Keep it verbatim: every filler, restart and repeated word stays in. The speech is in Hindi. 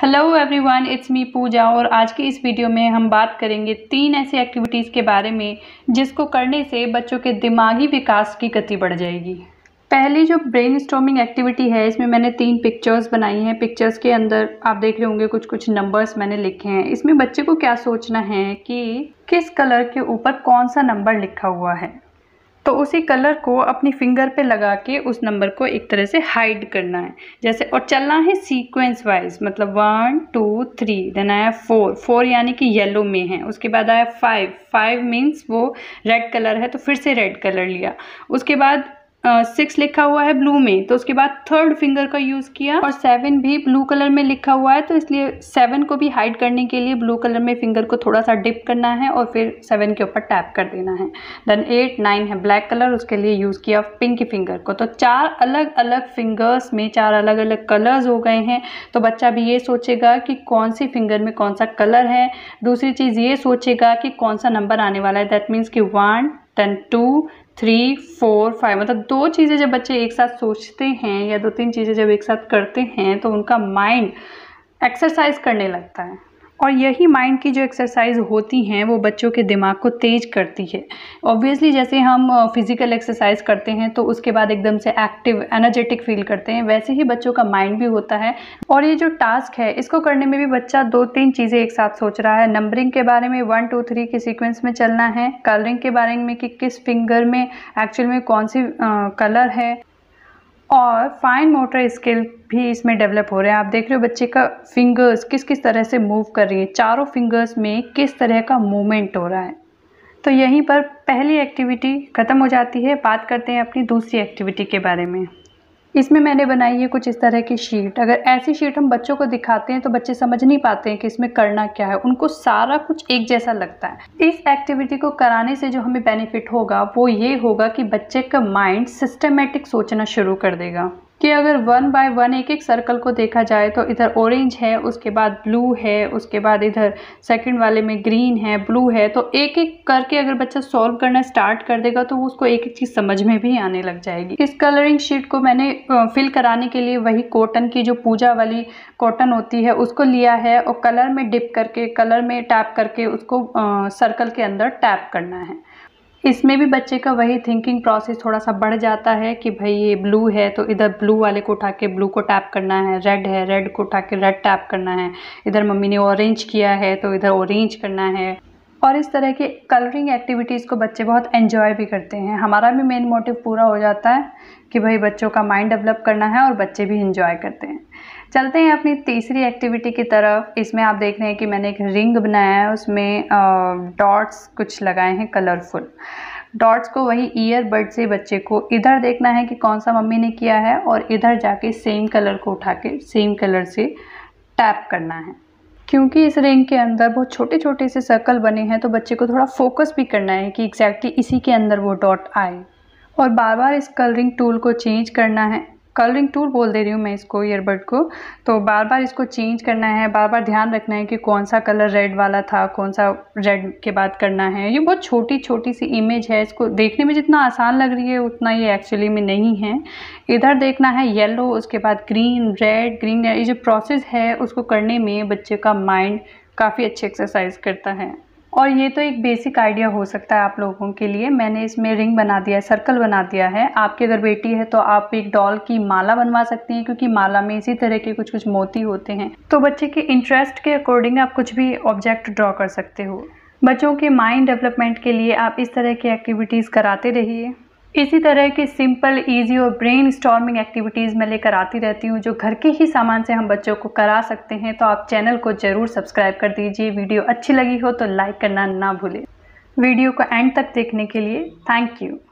Hello everyone, it's me Pooja और आज के इस वीडियो में हम बात करेंगे तीन ऐसी एक्टिविटीज़ के बारे में जिसको करने से बच्चों के दिमागी विकास की गति बढ़ जाएगी। पहली जो ब्रेनस्टॉर्मिंग एक्टिविटी है, इसमें मैंने तीन पिक्चर्स बनाई हैं। पिक्चर्स के अंदर आप देख रहे होंगे कुछ कुछ नंबर्स मैंने लिखे हैं। इसमें बच्चे को क्या सोचना है कि किस कलर के ऊपर कौन सा नंबर लिखा हुआ है, तो उसी कलर को अपनी फिंगर पे लगा के उस नंबर को एक तरह से हाइड करना है जैसे, और चलना है सीक्वेंस वाइज, मतलब वन टू थ्री, देन आया फोर, फोर यानी कि येलो में है, उसके बाद आया फाइव, फाइव मीन्स वो रेड कलर है तो फिर से रेड कलर लिया, उसके बाद सिक्स uh, लिखा हुआ है ब्लू में तो उसके बाद थर्ड फिंगर का यूज़ किया, और सेवन भी ब्लू कलर में लिखा हुआ है तो इसलिए सेवन को भी हाइड करने के लिए ब्लू कलर में फिंगर को थोड़ा सा डिप करना है और फिर सेवन के ऊपर टैप कर देना है। देन एट, नाइन है ब्लैक कलर, उसके लिए यूज़ किया पिंक फिंगर को। तो चार अलग अलग फिंगर्स में चार अलग अलग कलर्स हो गए हैं, तो बच्चा भी ये सोचेगा कि कौन सी फिंगर में कौन सा कलर है। दूसरी चीज़ ये सोचेगा कि कौन सा नंबर आने वाला है, दैट मीन्स कि one, then two, three, four, five, मतलब दो चीज़ें जब बच्चे एक साथ सोचते हैं या दो तीन चीज़ें जब एक साथ करते हैं तो उनका माइंड एक्सरसाइज करने लगता है, और यही माइंड की जो एक्सरसाइज होती हैं वो बच्चों के दिमाग को तेज़ करती है। ऑब्वियसली जैसे हम फिज़िकल एक्सरसाइज करते हैं तो उसके बाद एकदम से एक्टिव एनर्जेटिक फील करते हैं, वैसे ही बच्चों का माइंड भी होता है। और ये जो टास्क है इसको करने में भी बच्चा दो तीन चीज़ें एक साथ सोच रहा है, नंबरिंग के बारे में वन टू थ्री के सीक्वेंस में चलना है, कलरिंग के बारे में कि किस फिंगर में एक्चुअल में कौन सी कलर है, और फाइन मोटर स्किल भी इसमें डेवलप हो रहे हैं। आप देख रहे हो बच्चे का फिंगर्स किस किस तरह से मूव कर रही है, चारों फिंगर्स में किस तरह का मूवमेंट हो रहा है। तो यहीं पर पहली एक्टिविटी ख़त्म हो जाती है। बात करते हैं अपनी दूसरी एक्टिविटी के बारे में। इसमें मैंने बनाई है कुछ इस तरह की शीट। अगर ऐसी शीट हम बच्चों को दिखाते हैं तो बच्चे समझ नहीं पाते हैं कि इसमें करना क्या है, उनको सारा कुछ एक जैसा लगता है। इस एक्टिविटी को कराने से जो हमें बेनिफिट होगा वो ये होगा कि बच्चे का माइंड सिस्टमेटिक सोचना शुरू कर देगा कि अगर वन बाय वन एक एक सर्कल को देखा जाए तो इधर ऑरेंज है, उसके बाद ब्लू है, उसके बाद इधर सेकंड वाले में ग्रीन है, ब्लू है, तो एक एक करके अगर बच्चा सॉल्व करना स्टार्ट कर देगा तो उसको एक एक चीज़ समझ में भी आने लग जाएगी। इस कलरिंग शीट को मैंने फिल कराने के लिए वही कॉटन की जो पूजा वाली कॉटन होती है उसको लिया है, और कलर में डिप करके, कलर में टैप करके उसको सर्कल के अंदर टैप करना है। इसमें भी बच्चे का वही थिंकिंग प्रोसेस थोड़ा सा बढ़ जाता है कि भाई ये ब्लू है तो इधर ब्लू वाले को उठा के ब्लू को टैप करना है, रेड है रेड को उठा के रेड टैप करना है, इधर मम्मी ने ऑरेंज किया है तो इधर ऑरेंज करना है। और इस तरह के कलरिंग एक्टिविटीज़ को बच्चे बहुत एंजॉय भी करते हैं। हमारा भी मेन मोटिव पूरा हो जाता है कि भाई बच्चों का माइंड डेवलप करना है, और बच्चे भी एंजॉय करते हैं। चलते हैं अपनी तीसरी एक्टिविटी की तरफ। इसमें आप देख रहे हैं कि मैंने एक रिंग बनाया है, उसमें डॉट्स कुछ लगाए हैं कलरफुल। डॉट्स को वही ईयरबड से बच्चे को इधर देखना है कि कौन सा मम्मी ने किया है, और इधर जाके सेम कलर को उठा के सेम कलर से टैप करना है। क्योंकि इस रिंग के अंदर बहुत छोटे छोटे से सर्कल बने हैं तो बच्चे को थोड़ा फोकस भी करना है कि एग्जैक्टली इसी के अंदर वो डॉट आए, और बार बार इस कलरिंग टूल को चेंज करना है। कलरिंग टूल बोल दे रही हूँ मैं इसको, ईयरबड को, तो बार बार इसको चेंज करना है, बार बार ध्यान रखना है कि कौन सा कलर रेड वाला था, कौन सा रेड के बाद करना है। ये बहुत छोटी छोटी सी इमेज है, इसको देखने में जितना आसान लग रही है उतना ये एक्चुअली में नहीं है। इधर देखना है येलो, उसके बाद ग्रीन, रेड, ग्रीन, ये जो प्रोसेस है उसको करने में बच्चे का माइंड काफ़ी अच्छी एक्सरसाइज करता है। और ये तो एक बेसिक आइडिया हो सकता है आप लोगों के लिए। मैंने इसमें रिंग बना दिया है, सर्कल बना दिया है। आपकी अगर बेटी है तो आप एक डॉल की माला बनवा सकती हैं, क्योंकि माला में इसी तरह के कुछ कुछ मोती होते हैं। तो बच्चे के इंटरेस्ट के अकॉर्डिंग आप कुछ भी ऑब्जेक्ट ड्रॉ कर सकते हो। बच्चों के माइंड डेवलपमेंट के लिए आप इस तरह की एक्टिविटीज़ कराते रहिए। इसी तरह के सिंपल, इजी और ब्रेनस्टॉर्मिंग एक्टिविटीज़ मैं लेकर आती रहती हूँ जो घर के ही सामान से हम बच्चों को करा सकते हैं। तो आप चैनल को ज़रूर सब्सक्राइब कर दीजिए। वीडियो अच्छी लगी हो तो लाइक करना ना भूलें। वीडियो को एंड तक देखने के लिए थैंक यू।